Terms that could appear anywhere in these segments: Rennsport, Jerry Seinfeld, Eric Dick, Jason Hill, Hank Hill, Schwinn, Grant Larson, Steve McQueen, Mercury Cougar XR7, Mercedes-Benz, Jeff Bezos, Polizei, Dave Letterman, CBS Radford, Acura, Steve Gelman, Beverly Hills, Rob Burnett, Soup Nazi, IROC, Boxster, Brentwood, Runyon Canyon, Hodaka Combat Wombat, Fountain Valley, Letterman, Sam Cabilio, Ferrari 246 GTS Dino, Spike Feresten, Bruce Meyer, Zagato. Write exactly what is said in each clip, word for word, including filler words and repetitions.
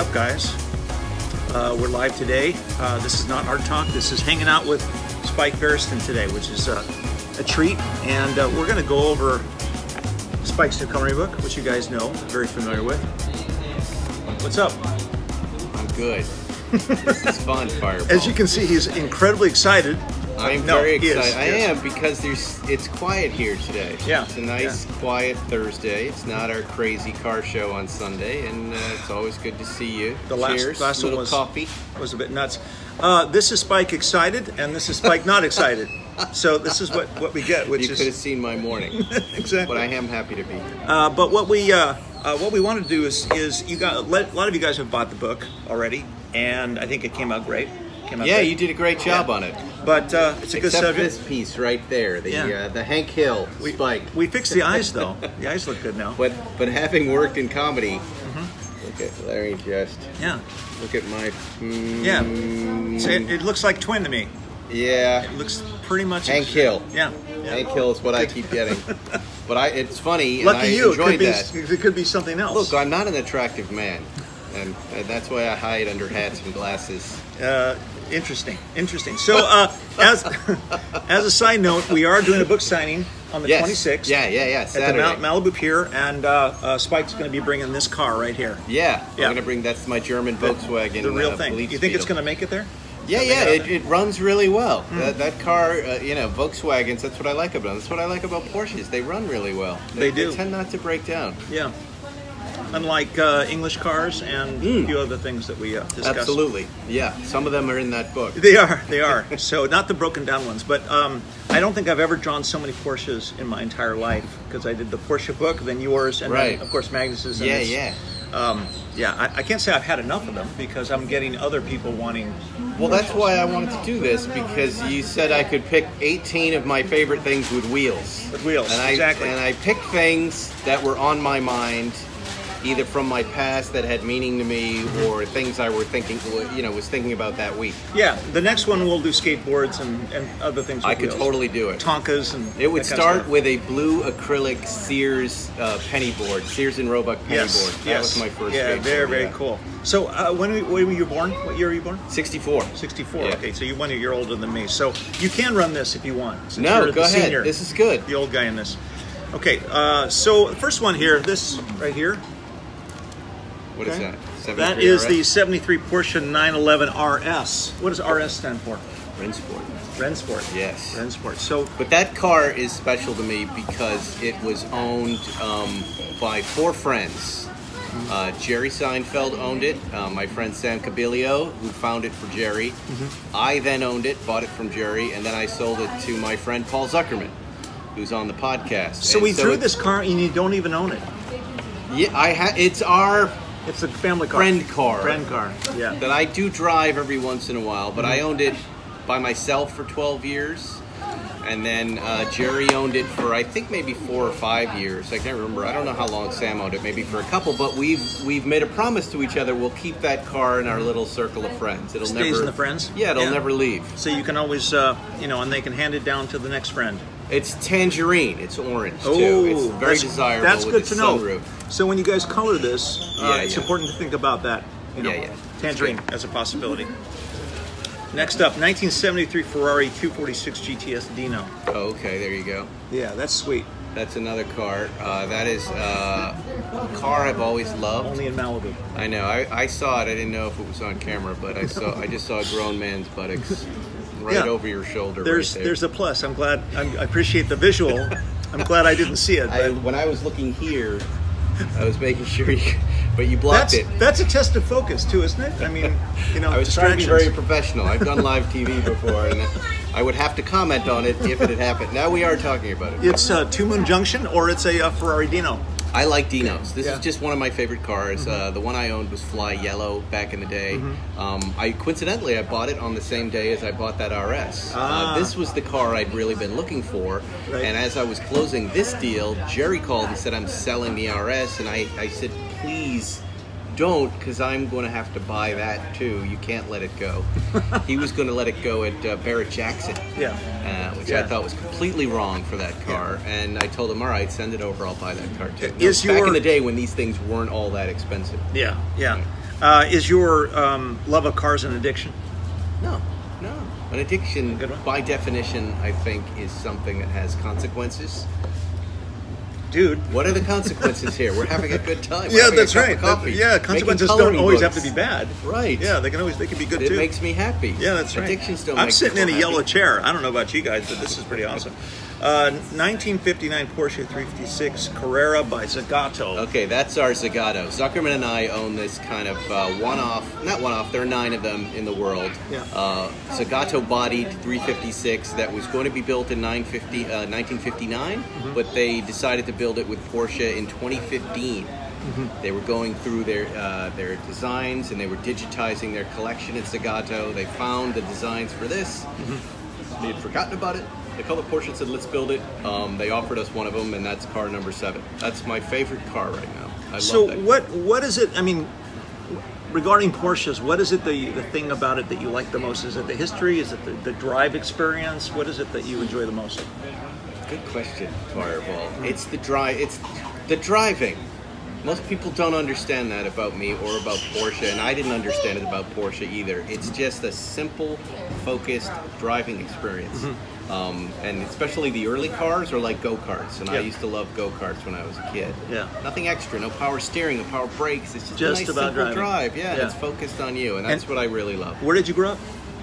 up, guys? Uh, we're live today. Uh, this is not Art Talk. This is hanging out with Spike Feresten today, which is uh, a treat. And uh, we're going to go over Spike's new coloring book, which you guys know, very familiar with. What's up? I'm good. This is fun, Fireball. As you can see, he's incredibly excited. I'm no, very excited. Is, I is. am because there's it's quiet here today. Yeah, it's a nice yeah. quiet Thursday. It's not our crazy car show on Sunday, and uh, it's always good to see you. The last, Cheers. last one was coffee. Was a bit nuts. Uh, this is Spike excited, and this is Spike not excited. So this is what what we get. Which you is, could have seen my morning. Exactly. But I am happy to be here. Uh, but what we uh, uh, what we want to do is is you got a lot of you guys have bought the book already, and I think it came out great. Came out yeah, great. You did a great job yeah. on it. But uh, it's a Except good subject. Except this piece right there, the yeah. uh, the Hank Hill we, Spike. We fixed the eyes though. The eyes look good now. But but having worked in comedy, mm-hmm. look at Larry just. Yeah. Look at my. Mm, yeah. So it, it looks like twin to me. Yeah. It looks pretty much. Hank Hill. Yeah. yeah. Hank Hill is what I keep getting. But I it's funny. Lucky and I you. Enjoyed it, could be, that. It could be something else. Look, I'm not an attractive man, and, and that's why I hide under hats and glasses. Uh. Interesting, interesting. So, uh, as as a side note, we are doing a book signing on the yes. twenty-sixth. Yeah, yeah, yeah. Saturday. At the Mount Malibu Pier, and uh, uh, Spike's going to be bringing this car right here. Yeah, yeah. I'm going to bring that's my German Volkswagen. The real uh, thing. You think Beetle. It's going to make it there? Yeah, yeah. It, it runs really well. Mm. That, that car, uh, you know, Volkswagens. That's what I like about them. That's what I like about Porsches. They run really well. They, they do. They tend not to break down. Yeah. Unlike uh, English cars and mm. a few other things that we uh, discussed. Absolutely, yeah. Some of them are in that book. They are, they are. So not the broken down ones, but um, I don't think I've ever drawn so many Porsches in my entire life because I did the Porsche book, then yours, and right. then of course Magnus's. And yeah, his. yeah. Um, yeah, I, I can't say I've had enough of them because I'm getting other people wanting. Well, Porsches. That's why I wanted to do this because you said I could pick eighteen of my favorite things with wheels. With wheels, and I, exactly. And I picked things that were on my mind. Either from my past that had meaning to me or things I were thinking, you know, was thinking about that week. Yeah, the next one we'll do skateboards and, and other things. I could totally do it. Tonkas and It would start with a blue acrylic Sears uh, penny board, Sears and Roebuck penny yes, board. That yes. was my first Yeah, skateboard. Very, very yeah. cool. So uh, when, we, when were you born? What year were you born? sixty-four. sixty-four, yeah. Okay, so you're one year older than me. So you can run this if you want. Since no, you're go the ahead, senior, this is good. The old guy in this. Okay, uh, so the first one here, this right here. What okay. is that? That is R S? The seventy-three Porsche nine eleven R S. What does R S stand for? Rennsport. Rennsport. Yes. Rennsport. So, but that car is special to me because it was owned um, by four friends. Mm-hmm. uh, Jerry Seinfeld owned it. Uh, my friend Sam Cabilio, who found it for Jerry. Mm-hmm. I then owned it, bought it from Jerry, and then I sold it to my friend Paul Zuckerman, who's on the podcast. So and we so drew this car, and you don't even own it. Yeah, I ha it's our. It's a family car. Friend car. Friend car, yeah. That I do drive every once in a while, but I owned it by myself for twelve years. And then uh, Jerry owned it for, I think, maybe four or five years. I can't remember. I don't know how long Sam owned it, maybe for a couple. But we've we've made a promise to each other. We'll keep that car in our little circle of friends. It'll Stays never, in the friends? Yeah, it'll yeah. never leave. So you can always, uh, you know, and they can hand it down to the next friend. It's tangerine. It's orange, too. Oh, it's very that's, desirable. That's good to know. Sunroof. So when you guys color this, uh, yeah, it's yeah. important to think about that. You know, yeah, yeah. Tangerine as a possibility. Next up, nineteen seventy-three Ferrari two forty-six G T S Dino. Oh, okay, there you go. Yeah, that's sweet. That's another car. Uh, that is uh, a car I've always loved. Only in Malibu. I know. I, I saw it. I didn't know if it was on camera, but I saw. I just saw a grown man's buttocks. Right yeah. over your shoulder. There's right there. There's a plus. I'm glad. I'm, I appreciate the visual. I'm glad I didn't see it. I, when I was looking here, I was making sure you. But you blocked that's, it. That's a test of focus too, isn't it? I mean, you know. I was trying to be very professional. I've done live T V before, and I would have to comment on it if it had happened. Now we are talking about it. It's a Two Moon Junction, or it's a uh, Ferrari Dino. I like Dinos. This yeah. is just one of my favorite cars. Mm-hmm. uh, the one I owned was Fly Yellow back in the day. Mm-hmm. um, I coincidentally I bought it on the same day as I bought that R S. Ah. Uh, this was the car I'd really been looking for, right. and as I was closing this deal, Jerry called and said, I'm selling the R S, and I, I said, please don't, because I'm going to have to buy that too. You can't let it go. He was going to let it go at uh, Barrett-Jackson, yeah. uh, which yeah. I thought was completely wrong for that car. Yeah. And I told him, all right, send it over. I'll buy that car too. Is no, your... Back in the day when these things weren't all that expensive. Yeah, yeah. Right. Uh, is your um, love of cars an addiction? No, no. An addiction, by definition, I think, is something that has consequences. Dude, what are the consequences here? We're having a good time. We're yeah, that's right. Coffee, yeah, consequences don't always books. have to be bad. Right. Yeah, they can always they can be good it too. It makes me happy. Yeah, that's right. Addictions don't. I'm make sitting in a happy. yellow chair. I don't know about you guys, but this is pretty awesome. Uh, nineteen fifty-nine Porsche three fifty-six Carrera by Zagato. Okay, that's our Zagato. Zuckerman and I own this kind of uh, one-off, not one-off, there are nine of them in the world. Yeah. Uh, Zagato-bodied three fifty-six that was going to be built in nineteen fifty-nine, mm-hmm. but they decided to build it with Porsche in twenty fifteen. Mm-hmm. They were going through their uh, their designs and they were digitizing their collection at Zagato. They found the designs for this. Mm-hmm. They had forgotten about it. They called the Porsche and said, let's build it. Um, they offered us one of them, and that's car number seven. That's my favorite car right now. I so love that. What, what is it, I mean, regarding Porsches, what is it, the, the thing about it that you like the most? Is it the history? Is it the, the drive experience? What is it that you enjoy the most? Good question, Fireball. It's the drive. It's the driving. Most people don't understand that about me or about Porsche, and I didn't understand it about Porsche either. It's just a simple, focused driving experience. Mm-hmm. Um, and especially the early cars are like go-karts, and yep. I used to love go-karts when I was a kid. Yeah. Nothing extra, no power steering, no power brakes. It's just, just a nice about simple drive. Yeah, yeah. It's focused on you, and that's and what I really love. Where did you grow up?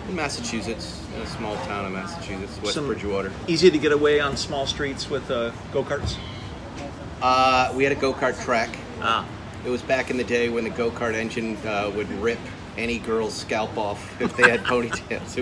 In Massachusetts, in a small town in Massachusetts, West Some Bridgewater. Easy to get away on small streets with uh, go-karts. Uh, we had a go-kart track. Ah. It was back in the day when the go-kart engine uh, would rip any girl's scalp off if they had ponytails,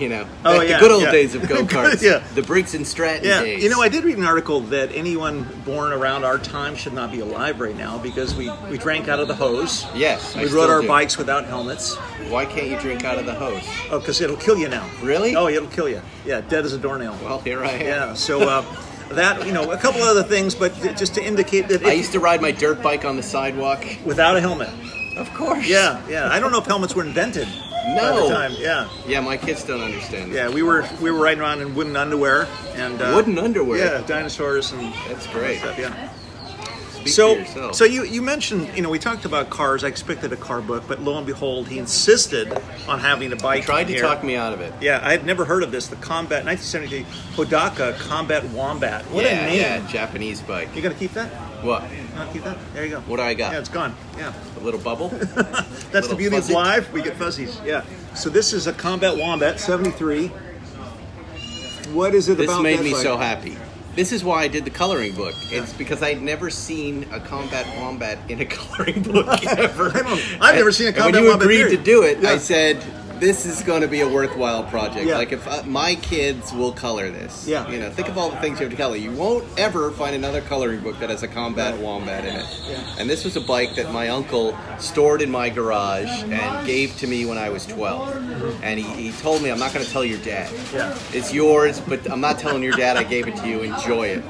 you know. Oh, like yeah, the good old yeah. days of go-karts, yeah. the Briggs and Stratton yeah. days. You know, I did read an article that anyone born around our time should not be alive right now because we, we drank out of the hose. Yes, We I rode our do. bikes without helmets. Why can't you drink out of the hose? Oh, because it'll kill you now. Really? Oh, it'll kill you. Yeah, dead as a doornail. Well, here I am. Yeah, so... Uh, that, you know, a couple other things, but just to indicate that... I used to ride my dirt bike on the sidewalk. Without a helmet. Of course. Yeah, yeah. I don't know if helmets were invented no. by the time. Yeah. Yeah, my kids don't understand that. Yeah, we were we were riding around in wooden underwear. and uh, Wooden underwear? Yeah, dinosaurs and... That's great. Stuff, yeah. Speak so, for yourself. So you, you mentioned, you know, we talked about cars. I expected a car book, but lo and behold, he insisted on having a bike. He tried to here. talk me out of it. Yeah, I had never heard of this. The Combat, nineteen seventy-three Hodaka Combat Wombat. What yeah, a name. Yeah, Japanese bike. You going to keep that? What? I'll keep that. There you go. What do I got? Yeah, it's gone. Yeah. A little bubble. That's little the beauty fuzzy. of live. We get fuzzies. Yeah. So this is a Combat Wombat seventy-three. What is it this about this? This made me bike? so happy. This is why I did the coloring book. Yeah. It's because I'd never seen a Combat Wombat in a coloring book ever. I don't, I've and, never seen a Combat Wombat. When you agreed theory. to do it, yeah. I said, this is going to be a worthwhile project. Yeah. Like, if I, my kids will color this. Yeah. You know, think of all the things you have to color. You won't ever find another coloring book that has a Combat Wombat in it. Yeah. And this was a bike that my uncle stored in my garage and gave to me when I was twelve. And he, he told me, I'm not going to tell your dad. Yeah. It's yours, but I'm not telling your dad I gave it to you. Enjoy it.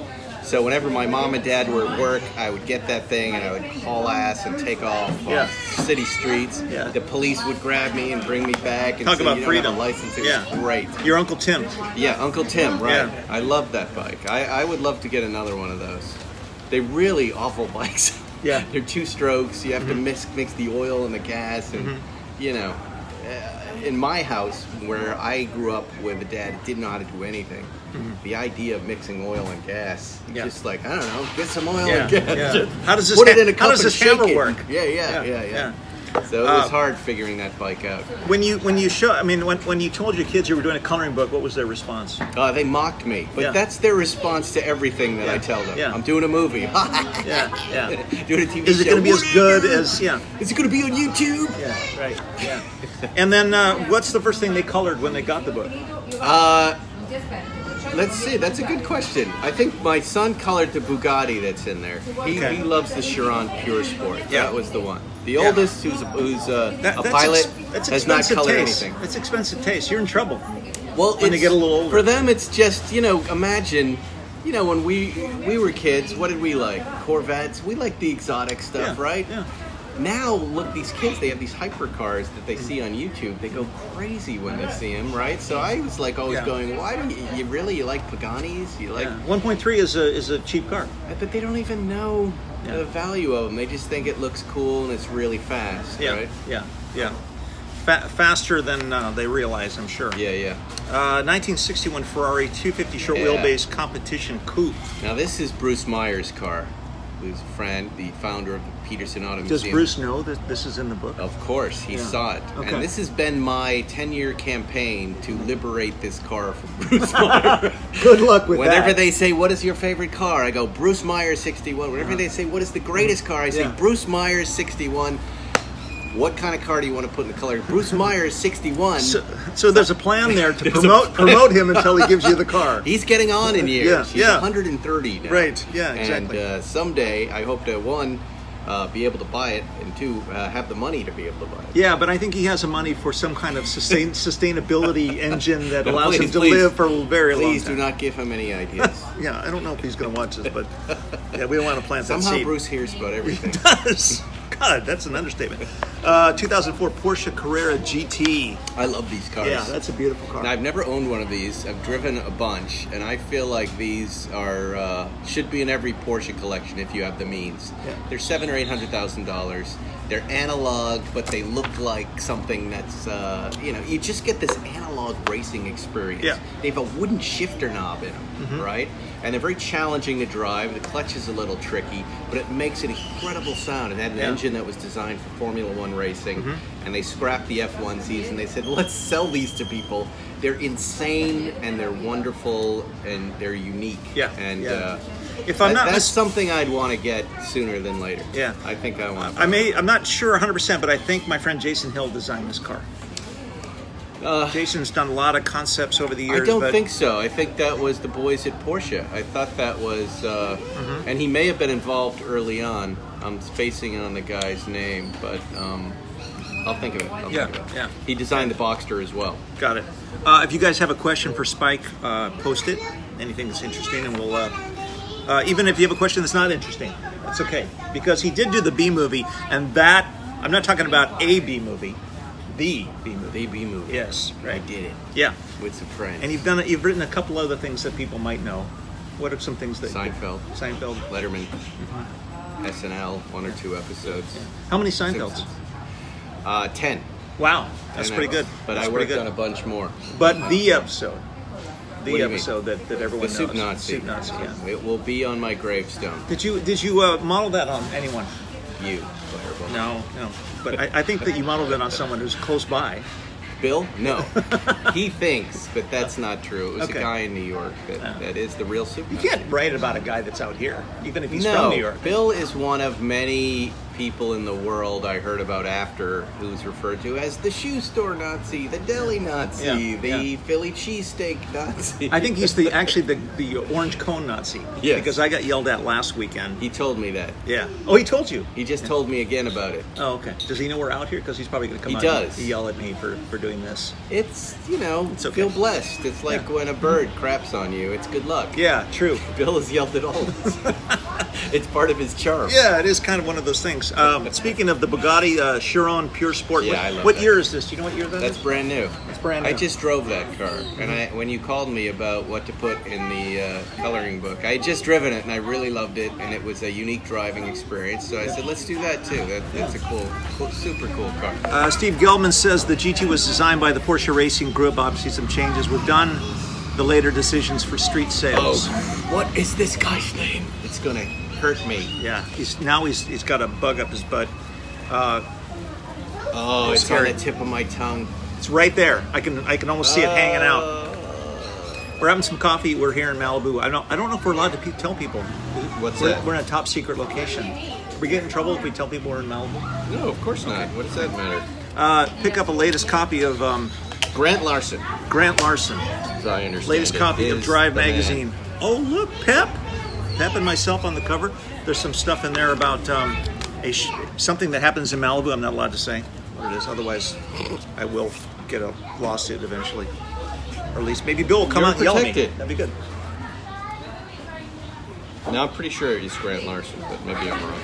So whenever my mom and dad were at work, I would get that thing and I would haul ass and take off yeah. on city streets. Yeah. The police would grab me and bring me back. And Talk say, about you freedom. Don't have a license. It yeah. was great. Your Uncle Tim. Yeah, Uncle Tim, right. Yeah. I love that bike. I, I would love to get another one of those. They're really awful bikes. Yeah. They're two strokes. You have mm-hmm. to mix, mix the oil and the gas. And, mm-hmm. you know, in my house where I grew up with a dad that didn't know how to do anything, Mm-hmm. the idea of mixing oil and gas, yeah. just like, I don't know, get some oil yeah. and gas. Yeah. How does this, Put it in a cup how does this hammer it. work? Yeah, yeah, yeah, yeah. yeah. yeah. So it was uh, hard figuring that bike out. When you when you show, I mean, when, when you told your kids you were doing a coloring book, what was their response? Uh, they mocked me, but yeah. that's their response to everything that yeah. I tell them. Yeah. I'm doing a movie. yeah, yeah. Doing a T V show. Is it going to be as good as, yeah. Is it going to be on YouTube? Yeah, right, yeah. And then uh, what's the first thing they colored when they got the book? Uh... Let's see. That's a good question. I think my son colored the Bugatti that's in there. He, okay. he loves the Chiron Pure Sport. Yeah. That was the one. The yeah. oldest, who's, who's uh, that, a pilot, ex has not colored taste. anything. That's expensive taste. You're in trouble Well, when they get a little older. For them, it's just, you know, imagine... You know, when we we were kids, what did we like? Corvettes. We liked the exotic stuff, yeah. right? Yeah. Now, look, these kids, they have these hypercars that they see on YouTube. They go crazy when they see them, right? So I was like always yeah. going, why do you, you really, you like Paganis? You like... Yeah. one point three is a, is a cheap car. But they don't even know yeah. the value of them. They just think it looks cool and it's really fast, yeah. right? Yeah, yeah. Fa- faster than uh, they realize, I'm sure. Yeah, yeah. Uh, nineteen sixty-one Ferrari two fifty short yeah. wheelbase competition coupe. Now, this is Bruce Meyer's car. Who's a friend, the founder of the Peterson Auto Museum. Does Bruce know that this is in the book? Of course, he yeah. saw it. Okay. And this has been my ten-year campaign to liberate this car from Bruce Meyer. Good luck with Whenever that. Whenever they say, what is your favorite car? I go, Bruce Meyer sixty-one. Whenever yeah. they say, what is the greatest car? I say, yeah. Bruce Meyer sixty-one. What kind of car do you want to put in the color? Bruce Meyer is sixty-one. So, so there's a plan there to promote promote him until he gives you the car. He's getting on in years. Yeah, He's yeah. one hundred thirty now. Right, yeah, exactly. And uh, someday, I hope to, one, uh, be able to buy it, and two, uh, have the money to be able to buy it. Yeah, but I think he has the money for some kind of sustain, sustainability engine that no, allows please, him to please, live for a very long time. Please do not give him any ideas. Yeah, I don't know if he's going to watch this, but yeah, we don't want to plant Somehow that seed. Somehow Bruce hears about everything. He does. God, that's an understatement. Uh, two thousand four Porsche Carrera G T. I love these cars. Yeah, that's a beautiful car. Now, I've never owned one of these. I've driven a bunch, and I feel like these are uh, should be in every Porsche collection if you have the means. Yeah. They're seven or eight hundred thousand dollars. They're analog, but they look like something that's uh, you know you just get this analog racing experience. Yeah. They have a wooden shifter knob in them, mm-hmm. right? And they're very challenging to drive. The clutch is a little tricky, but it makes an incredible sound. It had an yeah. engine that was designed for Formula One racing, mm-hmm. and they scrapped the F one season. They said, let's sell these to people. They're insane, and they're wonderful, and they're unique. Yeah. And yeah. Uh, if I'm not, that's something I'd want to get sooner than later. Yeah. I think I want to. I may, I'm not sure one hundred percent, but I think my friend Jason Hill designed this car. Uh, Jason's done a lot of concepts over the years. I don't but... think so. I think that was the boys at Porsche. I thought that was, uh, mm-hmm. and he may have been involved early on. I'm spacing on the guy's name, but um, I'll think of it. I'll yeah, think of it. yeah. He designed the Boxster as well. Got it. Uh, if you guys have a question for Spike, uh, post it. Anything that's interesting, and we'll. Uh, uh, even if you have a question that's not interesting, that's okay, because he did do the B movie, and that I'm not talking about a B movie. The B movie. The B movie. Yes, right. I did it. Yeah, with some friends. And you've done it. You've written a couple other things that people might know. What are some things that? Seinfeld. You, Seinfeld. Letterman. Mm-hmm. S N L. One or two episodes. Yeah. How many Seinfelds? Six. Uh, ten. Wow, that's ten pretty good. But that's I worked on a bunch more. But the episode. The episode that, that everyone the knows. Soup Nazi. Soup Nazi. Yeah. It will be on my gravestone. Did you did you uh, model that on anyone? You. Claire, no, no. But I, I think that you modeled it on someone who's close by. Bill? No. He thinks, but that's not true. It was okay. a guy in New York that, yeah. that is the real super. You can't write about a guy that's out here, even if he's no, from New York. Bill is one of many people in the world I heard about after who's referred to as the shoe store Nazi, the deli Nazi, yeah. the yeah. Philly cheesesteak Nazi. I think he's the actually the, the orange cone Nazi. Yeah. Because I got yelled at last weekend. He told me that. Yeah. Oh, he told you? He just yeah. told me again about it. Oh, okay. Does he know we're out here? Because he's probably going to come he out does. and yell at me for, for doing this. It's, you know, it's okay. feel blessed. It's like yeah. when a bird craps on you. It's good luck. Yeah, true. Bill has yelled at all of us. It's part of his charm. Yeah, it is kind of one of those things. Um, speaking of the Bugatti uh, Chiron Pure Sport, yeah, what, I love what year is this? Do you know what year that That's is? That's brand new. It's brand new. I just drove that car, and I, when you called me about what to put in the uh, coloring book, I had just driven it, and I really loved it, and it was a unique driving experience, so I said, let's do that too. That, that's a cool, cool, super cool car. Uh, Steve Gelman says the G T was designed by the Porsche Racing Group. Obviously, some changes were done. The later decisions for street sales. Oh, what is this guy's name? It's going to... hurt me. Yeah, he's now he's he's got a bug up his butt. Uh, oh, it's on the tip of my tongue. It's right there. I can I can almost uh, see it hanging out. We're having some coffee. We're here in Malibu. I don't I don't know if we're allowed to pe tell people. What's we're, that? We're in a top secret location. We get in trouble if we tell people we're in Malibu? No, of course not. Okay. What does that matter? Uh, pick up a latest copy of um, Grant Larson. Grant Larson. As I understand. Latest copy of Drive magazine. Man. Oh look, Pep. Pep and myself on the cover. There's some stuff in there about um, a sh something that happens in Malibu. I'm not allowed to say what it is. Otherwise, I will get a lawsuit eventually. Or at least maybe Bill will come You're out and yell at me. That'd be good. Now, I'm pretty sure it's Grant Larson, but maybe I'm wrong.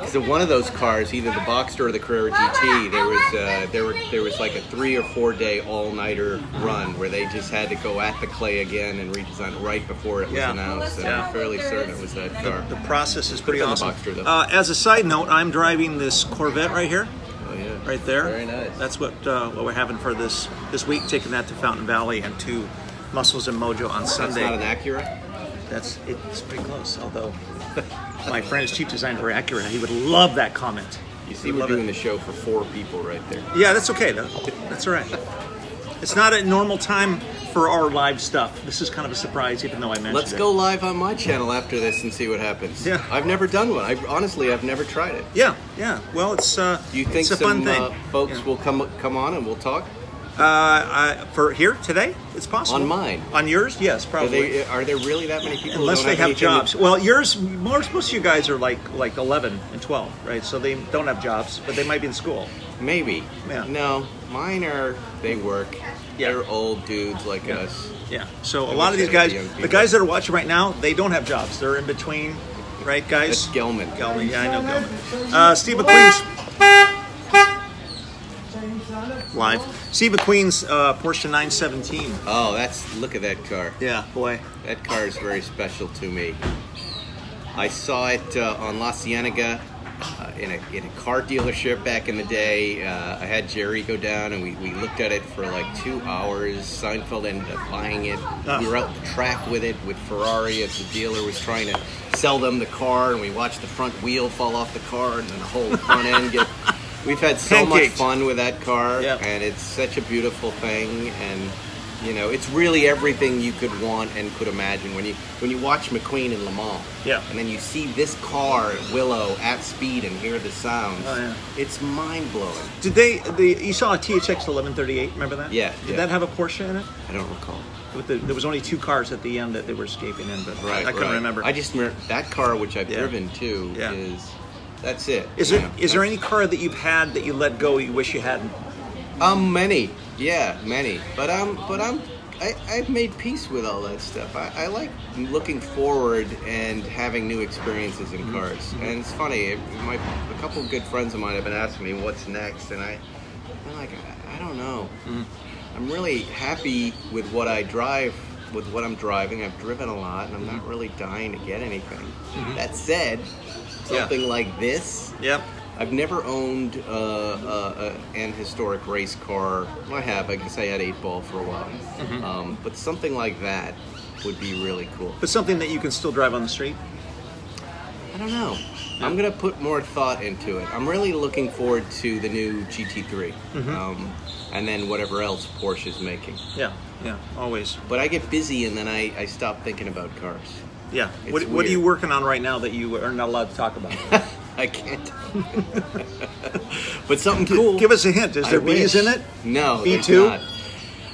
Because in one of those cars, either the Boxster or the Carrera G T, there was uh, there were there was like a three or four day all nighter run where they just had to go at the clay again and redesign it right before it was yeah. announced. And yeah. I'm fairly certain it was that car. The, the process is pretty awesome. Boxster, uh, as a side note, I'm driving this Corvette right here. Oh yeah, right there. Very nice. That's what uh, what we're having for this this week. Taking that to Fountain Valley and to Muscles and Mojo on Sunday. That's not an Acura. That's it's pretty close. Although my friend is chief designer for Acura, he would love that comment. You see, we're doing it. The show for four people right there. Yeah, that's okay though. That's all right. It's not a normal time for our live stuff. This is kind of a surprise, even though I mentioned Let's it. Let's go live on my channel after this and see what happens. Yeah, I've never done one. I honestly, I've never tried it. Yeah, yeah. Well, it's uh, you think it's a some fun thing. Uh, folks yeah. will come come on and we'll talk. Uh, I, for here today, it's possible. On mine, on yours, yes, probably. Are, they, are there really that many people? Unless who don't they have, have jobs. To... Well, yours, most of you guys are like like eleven and twelve, right? So they don't have jobs, but they might be in school. Maybe. Yeah. No, mine are. They work. Yeah. They're old dudes like yeah. us. Yeah. So I a lot of these guys, the guys that are watching right now, they don't have jobs. They're in between, right, guys? That's Gelman. Gelman. Yeah, I know Gelman. Uh, Steve McQueen's. Live. Steve McQueen's uh, Porsche nine seventeen. Oh, that's look at that car. Yeah, boy. That car is very special to me. I saw it uh, on La Cienega uh, in, a, in a car dealership back in the day. Uh, I had Jerry go down and we, we looked at it for like two hours. Seinfeld ended up buying it. Oh. We were out the track with it with Ferrari as the dealer was trying to sell them the car, and we watched the front wheel fall off the car and then the whole front end get... We've had so Pancakes. much fun with that car, yep. and it's such a beautiful thing, and you know, it's really everything you could want and could imagine. When you when you watch McQueen in Le Mans, yeah. and then you see this car at Willow at speed and hear the sounds, oh, yeah. it's mind blowing. Did they? The you saw a T H X eleven thirty-eight? Remember that? Yeah. Did yeah. that have a Porsche in it? I don't recall. With the, there was only two cars at the end that they were escaping in, but right, I couldn't right. remember. I just remember that car, which I've yeah. driven too, yeah. is. That's it. Is there, is there any car that you've had that you let go you wish you hadn't? Um, many. Yeah, many. But um, but I'm, I, I've made peace with all that stuff. I, I like looking forward and having new experiences in cars. Mm-hmm. And it's funny. My a couple of good friends of mine have been asking me what's next, and I, I'm like, I, I don't know. Mm-hmm. I'm really happy with what I drive. With what I'm driving, I've driven a lot, and I'm mm-hmm. not really dying to get anything. Mm-hmm. That said. Something yeah. like this. Yep. I've never owned uh, uh, uh, an historic race car. Well, I have. I guess I had eight ball for a while. Mm-hmm. um, but something like that would be really cool. But something that you can still drive on the street? I don't know. Yeah. I'm going to put more thought into it. I'm really looking forward to the new G T three. Mm-hmm. um, and then whatever else Porsche is making. Yeah, yeah, always. But I get busy and then I, I stop thinking about cars. Yeah. What, what are you working on right now that you are not allowed to talk about? I can't. But something cool. Give us a hint. Is there B's in it? No, there's not.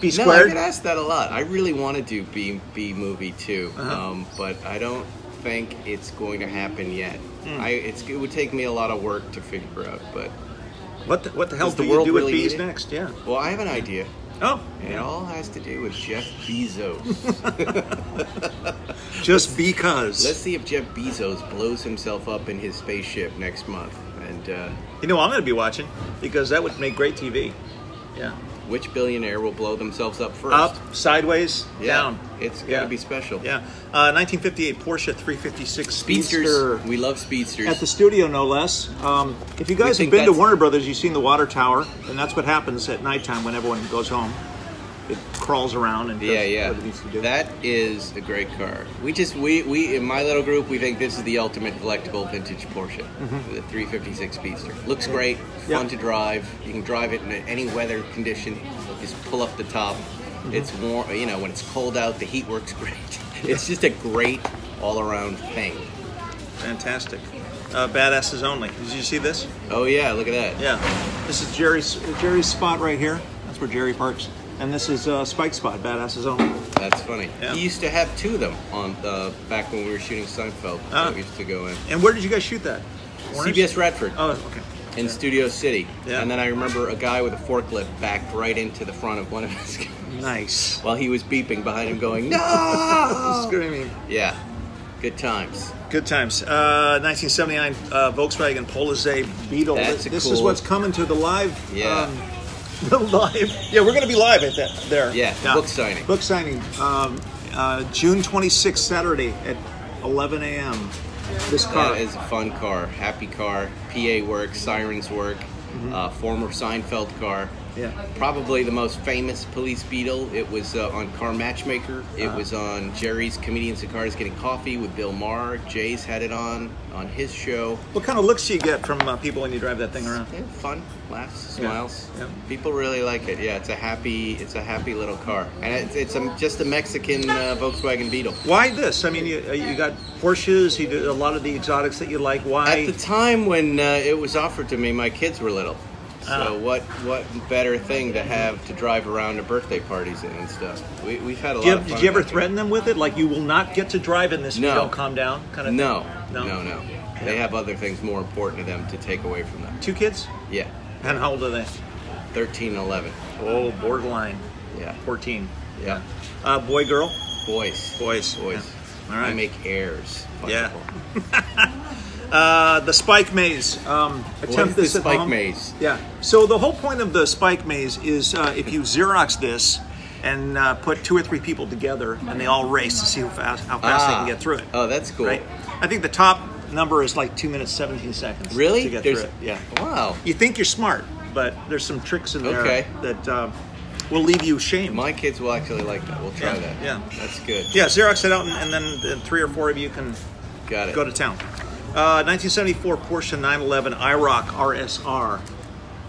B squared? No, I get asked that a lot. I really want to do B, B movie too, uh-huh. um, but I don't think it's going to happen yet. Mm. I, it's, it would take me a lot of work to figure out. But what the, what the hell do you do with B's next? Yeah. Well, I have an idea. Oh, and it all has to do with Jeff Bezos. Just because. Let's see if Jeff Bezos blows himself up in his spaceship next month. And uh, you know, I'm going to be watching because that would make great T V. Yeah. Which billionaire will blow themselves up first? Up, sideways, yeah. down. It's going to yeah. be special. Yeah. Uh, nineteen fifty-eight Porsche three fifty-six Speedsters. Speedster. We love Speedsters. At the studio, no less. Um, if you guys have been to Warner Brothers, you've seen the water tower, and that's what happens at nighttime when everyone goes home. It crawls around and does yeah, yeah. what it needs to do. That is a great car. We just, we, we in my little group, we think this is the ultimate collectible vintage Porsche. Mm-hmm. The three fifty-six Speedster. Looks great, fun yeah. to drive. You can drive it in any weather condition. Just pull up the top. Mm-hmm. It's warm, you know, when it's cold out, the heat works great. It's just a great all-around thing. Fantastic. Uh, badasses only. Did you see this? Oh yeah, look at that. Yeah. This is Jerry's, Jerry's spot right here. That's where Jerry parks. And this is uh, Spike Spot, Badasses Only. That's funny. Yeah. He used to have two of them on the, back when we were shooting Seinfeld. Ah. We used to go in. And where did you guys shoot that? Warner's? C B S Radford. Oh, okay. In yeah. Studio City. Yeah. And then I remember a guy with a forklift backed right into the front of one of his cars. Nice. While he was beeping behind him going, no! Screaming. Yeah. Good times. Good times. Uh, nineteen seventy-nine uh, Volkswagen Polizei Beetle. That's a this cool. is what's coming to the live. Yeah. Um, the live. Yeah, we're going to be live at that there. Yeah. yeah. Book signing. Book signing. Um, uh, June twenty-sixth, Saturday at eleven a m This car that is a fun car. Happy car. P A work. Sirens work. Mm-hmm. uh, former Seinfeld car. Yeah. Probably the most famous police beetle. It was uh, on Car Matchmaker. It uh-huh. was on Jerry's Comedians and Cars Getting Coffee with Bill Maher. Jay's had it on on his show. What kind of looks do you get from uh, people when you drive that thing around? Yeah, fun, laughs, smiles. Yeah. Yeah. People really like it. Yeah, it's a happy, it's a happy little car, and it's, it's a, just a Mexican uh, Volkswagen Beetle. Why this? I mean, you, you got Porsches. You did a lot of the exotics that you like. Why? At the time when uh, it was offered to me, my kids were little. So what what better thing to have to drive around to birthday parties and stuff? We, we've had a lot of fun. Did you ever threaten them with it? Like, you will not get to drive in this if you don't calm down kind of thing? No. No, no, no. They have other things more important to them to take away from them. Two kids? Yeah. And how old are they? thirteen and eleven. Oh, borderline. Yeah. fourteen. Yeah. Uh, boy, girl? Boys. Boys. Boys. Yeah. All right. I make heirs. Yeah. Uh, the Spike Maze. Um, attempt what is this the Spike at home. Maze? Yeah. So the whole point of the Spike Maze is uh, if you Xerox this and uh, put two or three people together and they all race to see how fast, how fast ah. they can get through it. Oh, that's cool. Right? I think the top number is like two minutes, seventeen seconds. Really? To get there's, through it. Yeah. Wow. You think you're smart, but there's some tricks in there okay. that uh, will leave you shamed. My kids will actually like that. We'll try yeah. that. Yeah. That's good. Yeah, Xerox it out and, and then three or four of you can Got it. go to town. Uh, nineteen seventy-four Porsche nine eleven IROC R S R.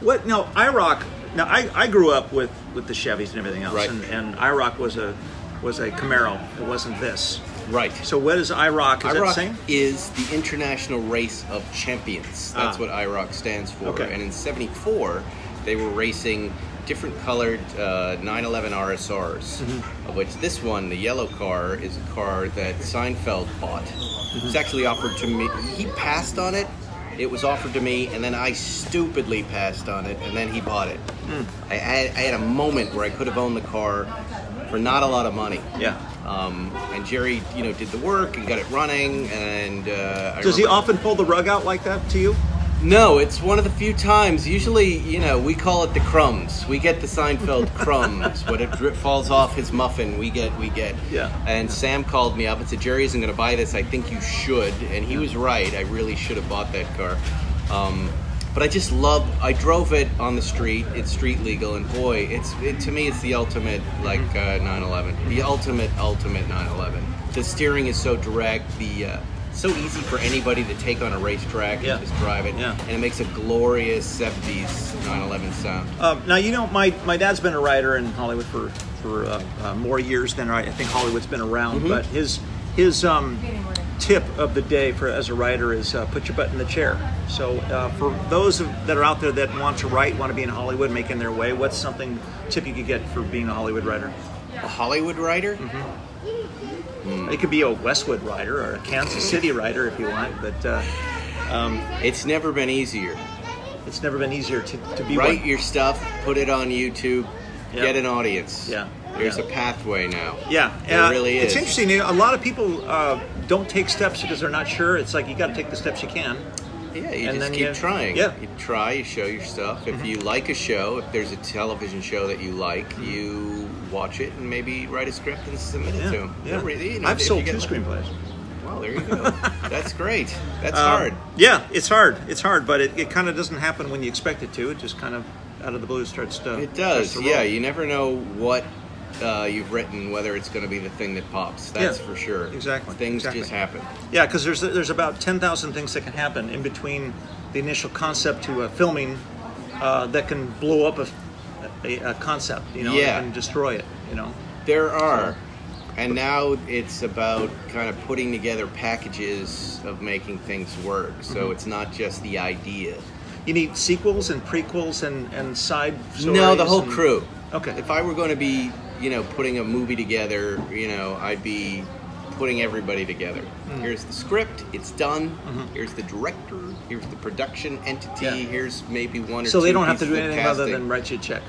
What? No, IROC. Now I, I grew up with with the Chevys and everything else, right. and, and IROC was a was a Camaro. It wasn't this. Right. So what is IROC? Is IROC that the same? Is the International Race of Champions. That's ah. what IROC stands for. Okay. And in seventy-four, they were racing different colored uh, nine eleven R S Rs, mm-hmm. of which this one, the yellow car, is a car that Seinfeld bought. It's actually offered to me. He passed on it. It was offered to me, and then I stupidly passed on it, and then he bought it. Mm. I, I, I had a moment where I could have owned the car for not a lot of money. Yeah. Um, and Jerry, you know, did the work and got it running. And uh, I does he often pull the rug out like that to you? No, it's one of the few times. Usually, you know, we call it the crumbs. We get the Seinfeld crumbs. What it falls off his muffin, we get, we get. Yeah. And Sam called me up and said, Jerry isn't going to buy this. I think you should. And he was right. I really should have bought that car. Um, but I just loved, I drove it on the street. It's street legal. And boy, it's it, to me, it's the ultimate, like, uh, nine eleven. The ultimate, ultimate nine eleven. The steering is so direct. The... Uh, so easy for anybody to take on a racetrack and yeah. just drive it, yeah. and it makes a glorious seventies nine eleven sound. Uh, now, you know, my, my dad's been a writer in Hollywood for, for uh, uh, more years than I think Hollywood's been around, mm-hmm. but his his um, tip of the day for as a writer is uh, put your butt in the chair. So uh, for those of, that are out there that want to write, want to be in Hollywood, making their way, what's something tip you could get for being a Hollywood writer? A Hollywood writer? Mm-hmm. It could be a Westwood writer or a Kansas City writer if you want, but uh, um, it's never been easier. It's never been easier to, to be write one. Your stuff, put it on YouTube, yep. get an audience. Yeah, there's yeah. a pathway now. Yeah, there uh, really is. It's interesting. You know, a lot of people uh, don't take steps because they're not sure. It's like you got to take the steps you can. Yeah, you and just keep you, trying. Yeah. You try, you show your stuff. If mm-hmm. you like a show, if there's a television show that you like, mm-hmm. you watch it and maybe write a script and submit yeah. it to them. Yeah. Really, you know, I've sold two screenplays. Well, there you go. That's great. That's um, hard. Yeah, it's hard. It's hard, but it, it kind of doesn't happen when you expect it to. It just kind of, out of the blue, starts to It does, to yeah. You never know what uh, you've written, whether it's going to be the thing that pops. That's yeah, for sure. Exactly. Things exactly. just happen. Yeah, because there's, there's about ten thousand things that can happen in between the initial concept to uh, filming uh, that can blow up a A, a concept, you know, yeah. and destroy it, you know. There are, and now it's about kind of putting together packages of making things work. So mm-hmm. it's not just the idea. You need sequels and prequels and, and side stories? No, the whole and... crew. Okay. If I were going to be, you know, putting a movie together, you know, I'd be putting everybody together. Mm-hmm. Here's the script, it's done. Mm-hmm. Here's the director, here's the production entity, yeah. here's maybe one or so two. So they don't have to do anything casting. Other than write you a check.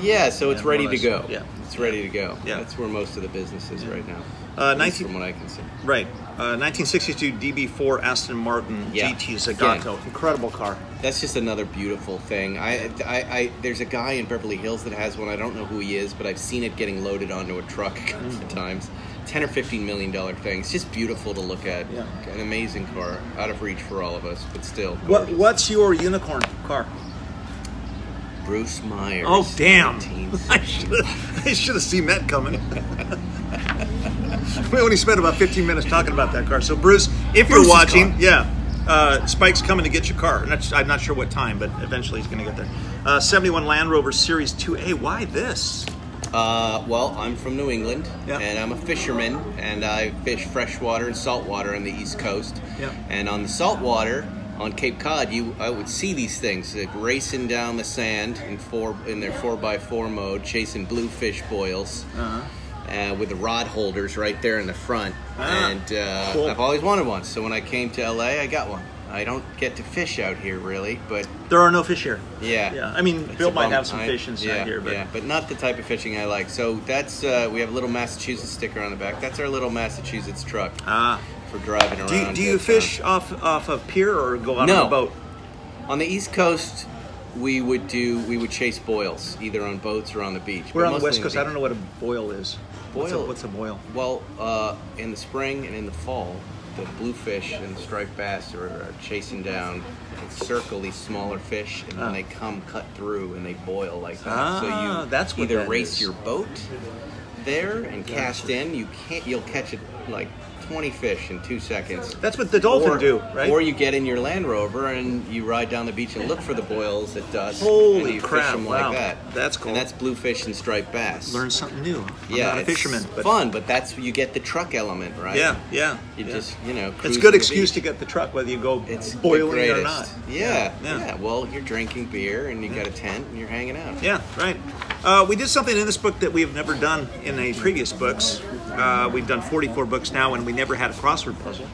Yeah, so it's yeah, ready to go. Yeah. It's ready to go. Yeah. That's where most of the business is yeah. right now. Uh, nineteen from what I can see. Right. Uh, nineteen sixty-two D B four Aston Martin yeah. G T Zagato. Yeah. Incredible car. That's just another beautiful thing. I, I, I, there's a guy in Beverly Hills that has one. I don't know who he is, but I've seen it getting loaded onto a truck a couple of times. ten or fifteen million dollar thing. It's just beautiful to look at. Yeah. An amazing car. Out of reach for all of us, but still. What, what's your unicorn car? Bruce Meyer. Oh, damn. I should have seen that coming. We only spent about fifteen minutes talking about that car. So, Bruce, if Bruce's you're watching, car. yeah, uh, Spike's coming to get your car. I'm not, I'm not sure what time, but eventually he's going to get there. Uh, seventy-one Land Rover Series two A. Why this? Uh, well, I'm from New England, yep. and I'm a fisherman, and I fish freshwater and saltwater on the East Coast. Yep. And on the saltwater, on Cape Cod, you I would see these things like racing down the sand in four in their four by four mode, chasing bluefish boils. Uh-huh. Uh, with the rod holders right there in the front, ah, and uh, cool. I've always wanted one. So when I came to L A, I got one. I don't get to fish out here really, but there are no fish here. Yeah, yeah. I mean, Bill might have some fish inside yeah, here, but yeah, but not the type of fishing I like. So that's uh, we have a little Massachusetts sticker on the back. That's our little Massachusetts truck. Ah, for driving around. Do you, do you fish town. off off of pier or go out no. on a boat? On the East Coast. We would do. We would chase boils, either on boats or on the beach. We're on the West Coast. I don't know what a boil is. Boil. What's a, what's a boil? Well, uh, in the spring and in the fall, the bluefish and the striped bass are, are chasing down and circle these smaller fish, and then oh. they come cut through and they boil like that. Ah, so you that's what either that race is. your boat there and cast in. You can't. You'll catch it like twenty fish in two seconds. That's what the dolphin or, do, right? Or you get in your Land Rover and you ride down the beach and look for the boils at dusk. Holy and you crap! Fish them wow. like that. That's cool. And that's bluefish and striped bass. Learn something new. I'm yeah, not a it's fisherman, but fun. But that's you get the truck element, right? Yeah, yeah. You yeah. just you know. It's a good excuse to get the truck, whether you go it's boiling or not. Yeah, yeah, yeah. Well, you're drinking beer and you yeah. got a tent and you're hanging out. Yeah, right. Uh, we did something in this book that we have never done in a previous books. Uh, we've done forty-four books now, and we never had a crossword puzzle.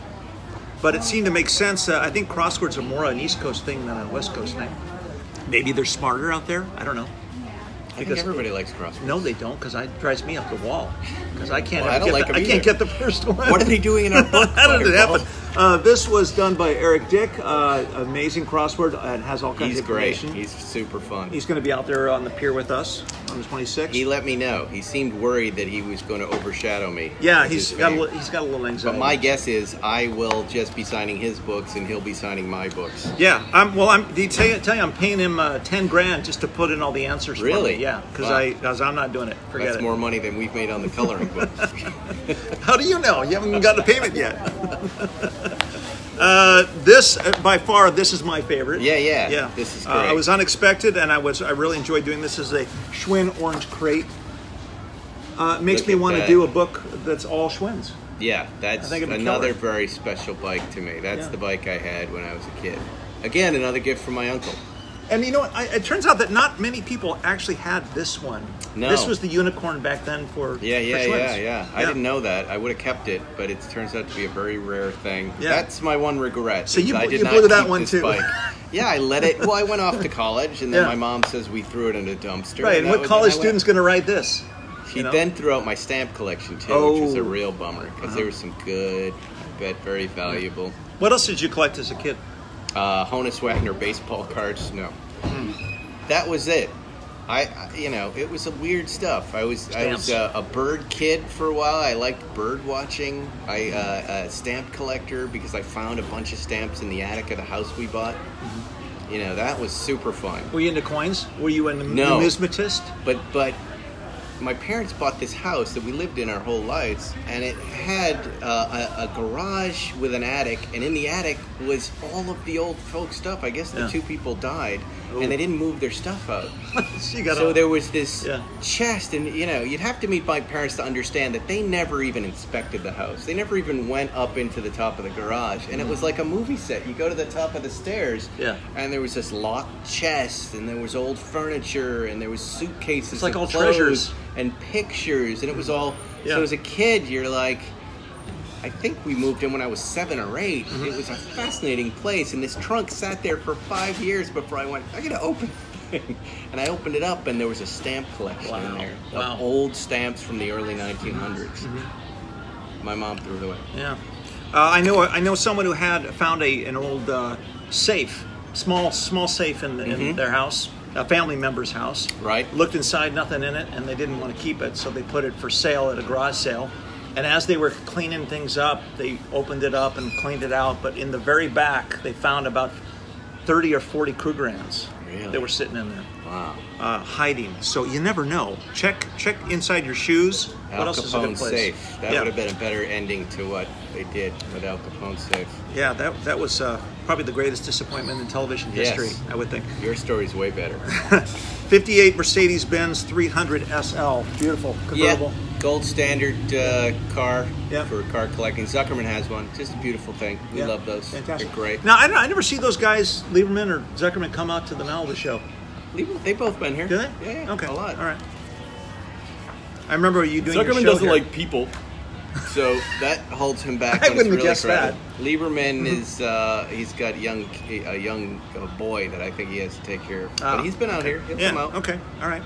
But it seemed to make sense. Uh, I think crosswords are more an East Coast thing than a West Coast thing. Maybe they're smarter out there. I don't know. I because think everybody likes crosswords. No, they don't, because it drives me up the wall. Because I can't. Well, I don't get like the, I can't get the first one. What are they doing in our book? How did it happen? Uh, this was done by Eric Dick. Uh, amazing crossword. It has all kinds He's of information. He's great. He's super fun. He's going to be out there on the pier with us on the twenty-sixth. He let me know. He seemed worried that he was going to overshadow me. Yeah, he's got, a, he's got a little anxiety. But my guess is I will just be signing his books and he'll be signing my books. Yeah. I'm, well, I'm, did he tell you, tell you I'm paying him uh, ten grand just to put in all the answers for me. Really? Yeah, because wow. I'm not doing it. Forget That's it. more money than we've made on the coloring books. How do you know? You haven't even gotten a payment yet. Uh, this, by far, this is my favorite. Yeah, yeah, yeah. This is great. Uh, I was unexpected, and I was I really enjoyed doing this. This is a Schwinn orange crate. Uh, it makes me want to do a book that's all Schwinns. Yeah, that's another very special bike to me. That's yeah. the bike I had when I was a kid. Again, another gift from my uncle. And you know what? I, it turns out that not many people actually had this one. No. This was the unicorn back then for Yeah, yeah, for yeah, yeah, yeah. I didn't know that. I would have kept it, but it turns out to be a very rare thing. Yeah. That's my one regret. So you, I did you not blew that one too. Bike. Yeah, I let it. Well, I went off to college, and then yeah. my mom says we threw it in a dumpster. Right, and, and what was, college and student's going to ride this? She you know? then threw out my stamp collection too, oh. which was a real bummer, because uh-huh. there was some good, I bet very valuable. What else did you collect as a kid? Uh, Honus Wagner baseball cards, no. Mm. That was it. I, I, you know, it was a weird stuff. I was, Stamps. I was a, a bird kid for a while. I liked bird watching. I, uh, a stamp collector because I found a bunch of stamps in the attic of the house we bought. Mm-hmm. You know, that was super fun. Were you into coins? Were you a no, numismatist? But, but my parents bought this house that we lived in our whole lives, and it had uh, a, a garage with an attic, and in the attic was all of the old folk stuff. I guess the yeah. two people died, Ooh. and they didn't move their stuff out. she got so out. there was this yeah. chest, and you know, you'd have to meet my parents to understand that they never even inspected the house. They never even went up into the top of the garage, and mm. it was like a movie set. You go to the top of the stairs, yeah. and there was this locked chest, and there was old furniture, and there was suitcases. It's like all treasures. And pictures, and it was all yeah. so as a kid you're like, I think we moved in when I was seven or eight. Mm-hmm. It was a fascinating place, and this trunk sat there for five years before I went, I gotta open it. And I opened it up, and there was a stamp collection wow. in there wow. of old stamps from the early nineteen hundreds. Mm-hmm. my mom threw it away. Yeah. Uh, I know I know someone who had found a an old uh, safe, small small safe in, the, mm-hmm. in their house, a family member's house. Right. Looked inside, nothing in it, and they didn't want to keep it, so they put it for sale at a garage sale. And as they were cleaning things up, they opened it up and cleaned it out. But in the very back, they found about thirty or forty Cougarans. Really? That were sitting in there. Wow. Uh, hiding. So you never know. Check check inside your shoes. Al what else Capone's is a good place? Safe. That yeah. would have been a better ending to what they did with Al Capone's safe. Yeah, that that was uh, probably the greatest disappointment in television history, yes. I would think. Your story's way better. fifty-eight Mercedes-Benz three hundred S L. Beautiful. Convertible. Yeah. Gold standard uh, car yeah. for car collecting. Zuckerman has one. Just a beautiful thing. We yeah. love those. Fantastic. They're great. Now, I, don't, I never see those guys, Lieberman or Zuckerman, come out to the Malibu show. They've both been here. Do they? Yeah, yeah. Okay. A lot. All right. I remember you doing Zuckerman your show doesn't here. Like people, so that holds him back. I wouldn't really guess crowded. That. Lieberman is, uh, he's got young, a young boy that I think he has to take care of. Oh, but he's been out okay. here. He'll yeah. come out. Okay. All right.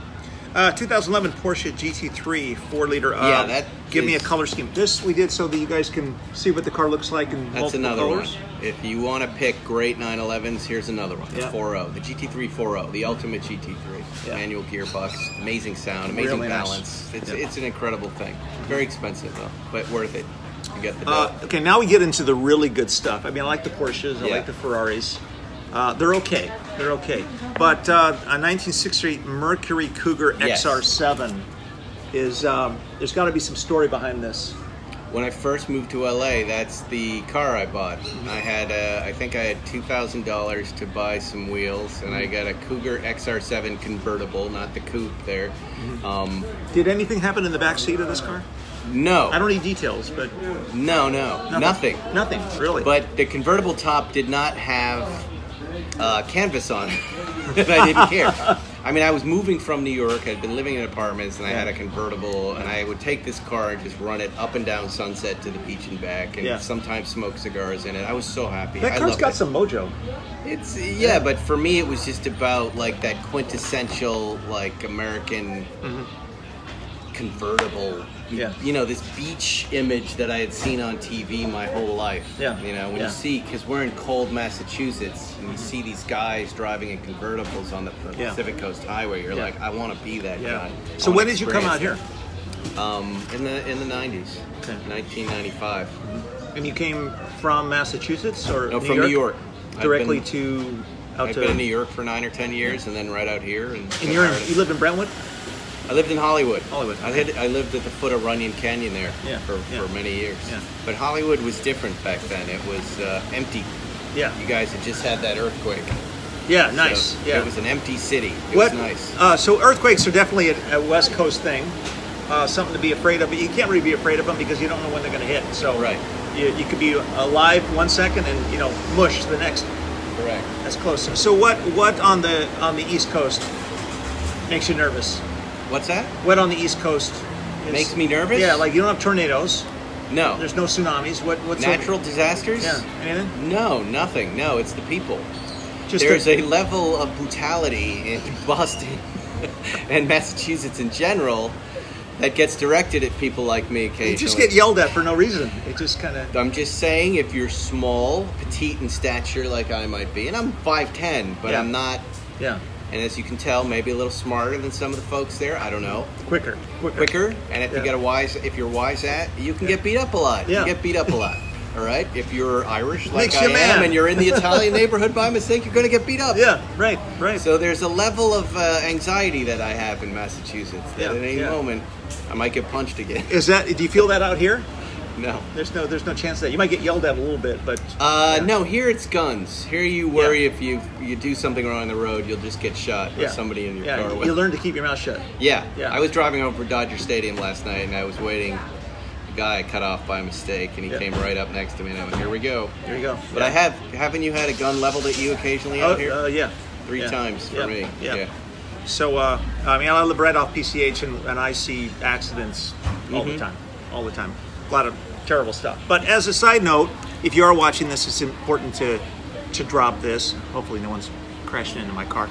Uh, two thousand eleven Porsche G T three four liter. Uh, yeah, that give is, me a color scheme. This we did so that you guys can see what the car looks like in that's multiple another colors. One. If you want to pick great nine elevens, here's another one. The yeah. four point oh, the G T three four point oh, the ultimate G T three. Yeah. Manual gearbox, amazing sound, amazing really balance. Nice. It's yeah. it's an incredible thing. Very expensive though, but worth it. You get the uh, okay. Now we get into the really good stuff. I mean, I like the Porsches. I yeah. like the Ferraris. Uh, they're okay. They're okay. But uh, a nineteen sixty-eight Mercury Cougar X R seven yes. is, um, there's got to be some story behind this. When I first moved to L A, that's the car I bought. Mm-hmm. I had, uh, I think I had two thousand dollars to buy some wheels, and I got a Cougar X R seven convertible, not the coupe there. Mm-hmm. um, Did anything happen in the back seat of this car? No. I don't need details, but... No, no. Nothing. Nothing, Nothing really. But the convertible top did not have... Uh, canvas on it, and I didn't care. I mean, I was moving from New York, I'd been living in apartments, and I yeah. had a convertible, and I would take this car and just run it up and down Sunset to the beach and back, and yeah. sometimes smoke cigars in it. I was so happy. That car's I got it. Some mojo. It's yeah, but for me, it was just about like that quintessential like American mm-hmm. convertible. Yeah. You know, this beach image that I had seen on T V my whole life. Yeah. You know, when yeah. you see, because we're in cold Massachusetts, and you see these guys driving in convertibles on the Pacific yeah. Coast Highway, you're yeah. like, I want to be that yeah. guy. I so when did you come out here? Um, in the in the nineties, okay. nineteen ninety-five. Mm-hmm. And you came from Massachusetts or no, New from York? New York directly been, to out I've to... been in New York for nine or ten years, yeah. and then right out here. And, and you're in, you lived in Brentwood. I lived in Hollywood. Hollywood. Okay. I had I lived at the foot of Runyon Canyon there yeah. for, yeah. for many years. Yeah. But Hollywood was different back then. It was uh, empty. Yeah. You guys had just had that earthquake. Yeah, nice. So yeah. It was an empty city. It what, was nice. Uh, so earthquakes are definitely a, a West Coast thing. Uh, something to be afraid of. But you can't really be afraid of them because you don't know when they're going to hit. So right. you, you could be alive one second and you know mush the next. Correct. That's close. So what what on the on the East Coast makes you nervous? What's that? What on the East Coast is, makes me nervous? Yeah, like you don't have tornadoes. No. There's no tsunamis. What? What's natural over? Disasters? Yeah. Anything? No, nothing. No, it's the people. Just there's a, a level of brutality in Boston and Massachusetts in general that gets directed at people like me occasionally. You just get yelled at for no reason. It just kind of. I'm just saying, if you're small, petite in stature, like I might be, and I'm five ten, but yeah. I'm not. Yeah. And as you can tell, maybe a little smarter than some of the folks there. I don't know. Quicker, quicker, quicker. And if yeah. you get a wise, if you're wise at, you can yeah. get beat up a lot. Yeah. You get beat up a lot. All right. If you're Irish, like Makes I am, man. And you're in the Italian neighborhood by mistake, you're going to get beat up. Yeah. Right. Right. So there's a level of uh, anxiety that I have in Massachusetts. That yeah. at any yeah. moment, I might get punched again. Is that? Do you feel that out here? No. There's no there's no chance that you might get yelled at a little bit, but uh, yeah. no, here it's guns. Here you worry yeah. if you you do something wrong on the road, you'll just get shot yeah. by somebody in your yeah. car. You, you learn to keep your mouth shut. Yeah. yeah. I was driving over Dodger Stadium last night and I was waiting. A guy cut off by mistake and he yeah. came right up next to me and I went, here we go. Here you go. But yeah. I have haven't you had a gun leveled at you occasionally out oh, here? Uh, yeah. Three yeah. times for yeah. me. Yeah. yeah. So uh, I mean I live right off P C H and, and I see accidents mm-hmm. all the time. All the time. A lot of terrible stuff. But as a side note, if you are watching this, it's important to to drop this. Hopefully no one's crashing into my car.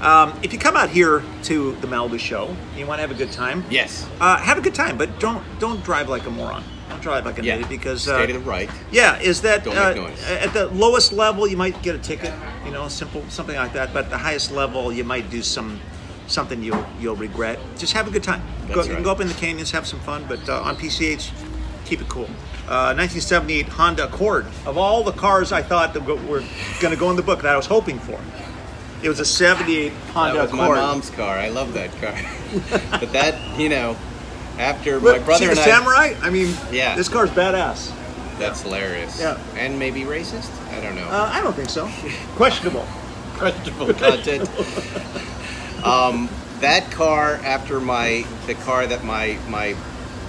Um, if you come out here to the Malibu show, you want to have a good time. Yes. Uh, have a good time, but don't don't drive like a moron. I'll try if I can yeah. read it because uh, stay to the right. Yeah, is that Don't uh, make noise. At the lowest level you might get a ticket, you know, simple something like that. But at the highest level you might do some something you'll you'll regret. Just have a good time. Go, right. You can go up in the canyons, have some fun. But uh, on P C H, keep it cool. Uh, nineteen seventy-eight Honda Accord. Of all the cars I thought that were going to go in the book that I was hoping for, it was a seventy-eight Honda Accord. That was my mom's car. I love that car. But that, you know, after Look, my brother see the and I... Samurai? I mean, yeah. This car's badass. That's yeah. hilarious. Yeah. And maybe racist? I don't know. Uh, I don't think so. Questionable. Questionable content. um, that car, after my... The car that my... my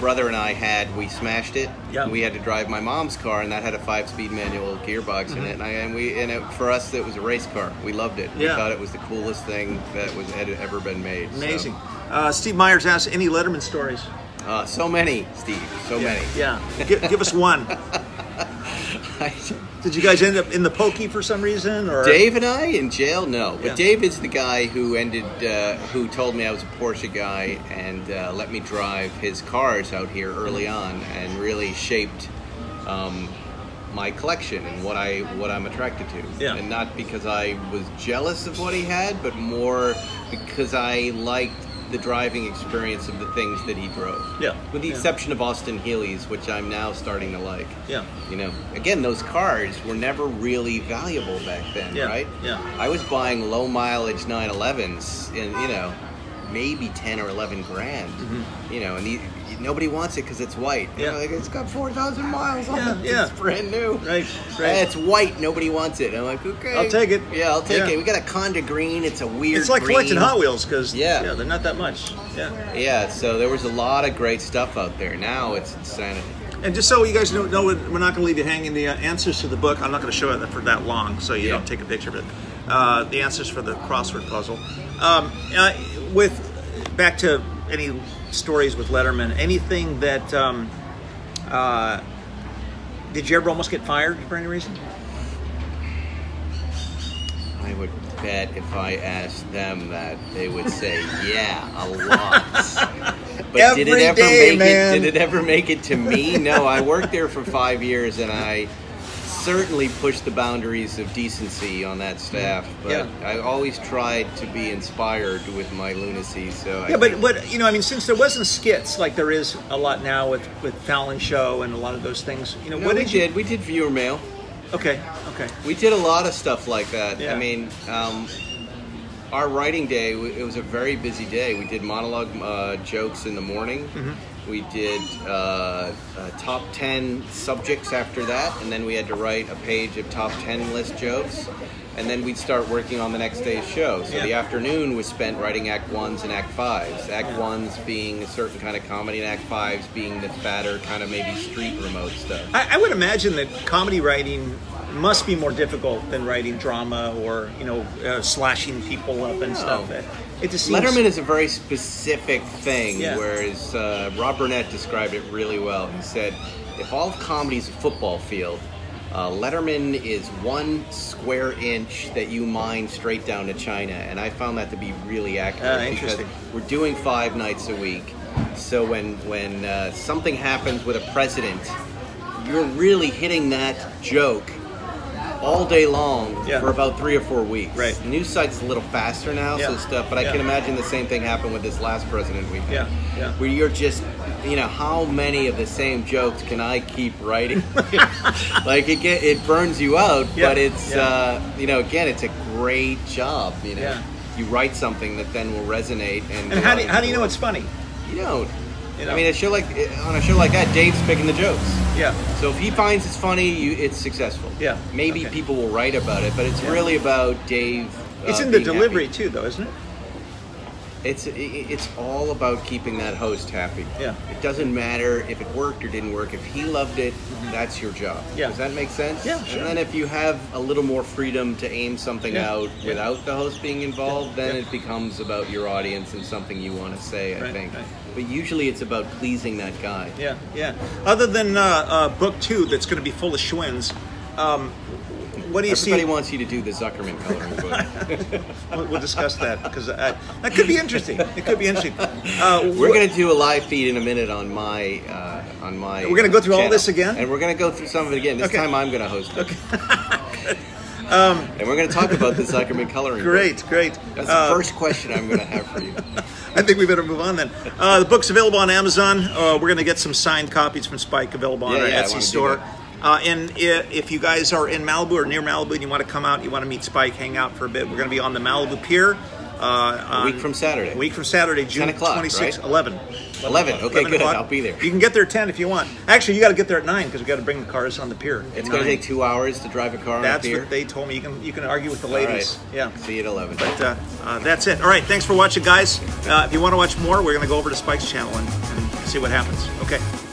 brother and I had, we smashed it. Yeah. We had to drive my mom's car, and that had a five-speed manual gearbox mm-hmm. in it. And, I, and we, and it, for us, it was a race car. We loved it. Yeah. We thought it was the coolest thing that was had ever been made. Amazing. So. Uh, Steve Myers asked, any Letterman stories? Uh, so many, Steve. So yeah. many. Yeah. Give, give us one. I, Did you guys end up in the pokey for some reason? Or Dave and I in jail? No. But yeah. Dave is the guy who ended, uh, who told me I was a Porsche guy and uh, let me drive his cars out here early on, and really shaped um, my collection and what I what I'm attracted to. Yeah. And not because I was jealous of what he had, but more because I liked the driving experience of the things that he drove. Yeah. With the yeah. exception of Austin Healey's, which I'm now starting to like. Yeah. You know, again, those cars were never really valuable back then, yeah. right? Yeah. I was buying low mileage nine elevens in, you know, maybe ten or eleven grand. Mm-hmm. You know, and he, nobody wants it because it's white. Yeah. You know, like, it's got four thousand miles on yeah, it. Yeah. It's brand new. Right, right. It's white. Nobody wants it. And I'm like, okay. I'll take it. Yeah, I'll take yeah. it. We got a Conda green. It's a weird It's like green. Collecting Hot Wheels because yeah. yeah, they're not that much. Yeah. Yeah, so there was a lot of great stuff out there. Now it's insanity. And just so you guys know, know we're not going to leave you hanging. The uh, answers to the book, I'm not going to show it for that long, so you yeah. don't take a picture of it. Uh, the answers for the crossword puzzle. Um, uh, with back to any... stories with Letterman. Anything that um, uh, did you ever almost get fired for any reason? I would bet if I asked them that they would say, "Yeah, a lot." But Every did it ever day, make man. it? Did it ever make it to me? No. I worked there for five years, and I certainly pushed the boundaries of decency on that staff, but yeah. I always tried to be inspired with my lunacy. So yeah, I but but you know, I mean, since there wasn't skits like there is a lot now with with Fallon Show and a lot of those things, you know, no, what we did, you... did we did viewer mail? Okay, okay, we did a lot of stuff like that. Yeah. I mean, um, our writing day, it was a very busy day. We did monologue uh, jokes in the morning. Mm-hmm. We did uh, uh, top ten subjects after that, and then we had to write a page of top ten list jokes, and then we'd start working on the next day's show. So yeah. the afternoon was spent writing act ones and act fives. Act yeah. ones being a certain kind of comedy, and act fives being the fatter kind of maybe street remote stuff. I, I would imagine that comedy writing must be more difficult than writing drama or, you know, uh, slashing people up and no. stuff. It, it just seems... Letterman is a very specific thing, yeah. whereas uh, Rob Burnett described it really well. He said, if all of comedy is a football field, uh, Letterman is one square inch that you mine straight down to China. And I found that to be really accurate. Uh, interesting. Because we're doing five nights a week. So when, when uh, something happens with a president, you're really hitting that joke all day long yeah. for about three or four weeks. Right. The news site's a little faster now, yeah. so stuff. But I yeah. can imagine the same thing happened with this last president we had, yeah. yeah. where you're just, you know, how many of the same jokes can I keep writing? Like it get, it burns you out, yeah. but it's yeah. uh, you know, again, it's a great job. You know, yeah. you write something that then will resonate. And, and how do you, how do you know it's funny? You don't. You know? I mean, a show like on a show like that, Dave's picking the jokes. Yeah. So if he finds it's funny, you, it's successful. Yeah. Maybe okay. people will write about it, but it's yeah. really about Dave. Uh, it's in the delivery happy. too, though, isn't it? It's it's all about keeping that host happy. Yeah. It doesn't matter if it worked or didn't work. If he loved it, mm-hmm. that's your job. Yeah. Does that make sense? Yeah. Sure. And then if you have a little more freedom to aim something yeah. out yeah. without the host being involved, yeah. then yeah. it becomes about your audience and something you want to say. I right, think. Right. But usually it's about pleasing that guy. Yeah. Yeah. Other than uh, uh, book two, that's going to be full of Schwinn's. Um, What do you Everybody see? wants you to do the Zuckerman coloring book. we'll, we'll discuss that because I, that could be interesting. It could be interesting. Uh, We're going to do a live feed in a minute on my uh, on my We're going to go through channel. all this again? And we're going to go through some of it again. This okay. time I'm going to host it. Okay. um, and we're going to talk about the Zuckerman coloring Great, book. great. That's uh, the first question I'm going to have for you. I think we better move on then. Uh, the book's available on Amazon. Uh, we're going to get some signed copies from Spike available on yeah, our yeah, Etsy store. Uh, and if you guys are in Malibu or near Malibu and you want to come out, you want to meet Spike, hang out for a bit, we're going to be on the Malibu Pier. Uh, a week from Saturday. A week from Saturday, June twenty-sixth, right? eleven. eleven, okay, eleven good, o'clock. I'll be there. You can get there at ten if you want. Actually, you got to get there at nine because we got to bring the cars on the pier. It's going to take two hours to drive a car that's on the pier? That's what they told me. You can you can argue with the ladies. Right. Yeah. See you at eleven. But uh, uh, that's it. All right, thanks for watching, guys. Uh, if you want to watch more, we're going to go over to Spike's channel and, and see what happens. Okay.